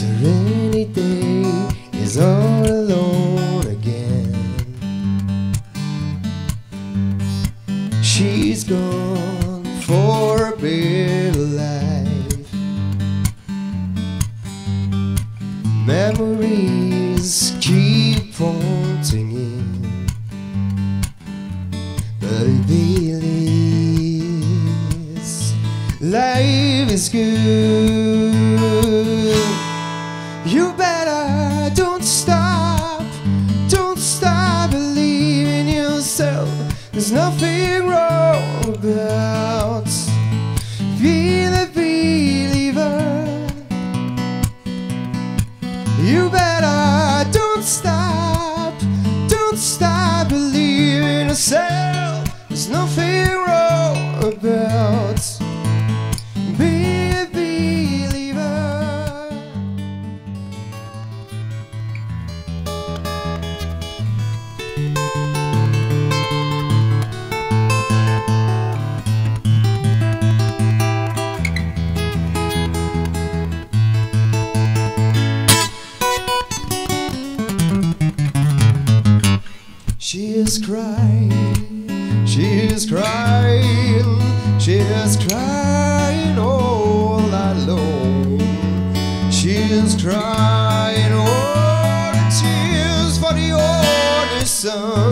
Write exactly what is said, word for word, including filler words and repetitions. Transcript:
Serenity is all alone again. She's gone for a better life. Memories keep haunting in, but it really is. Life is good. You better don't stop, don't stop believing yourself. There's nothing wrong about being a believer. You better don't stop, don't stop believing yourself. There's nothing wrong about being. She is crying, she is crying, she is crying all alone. She is crying all the tears for the only son.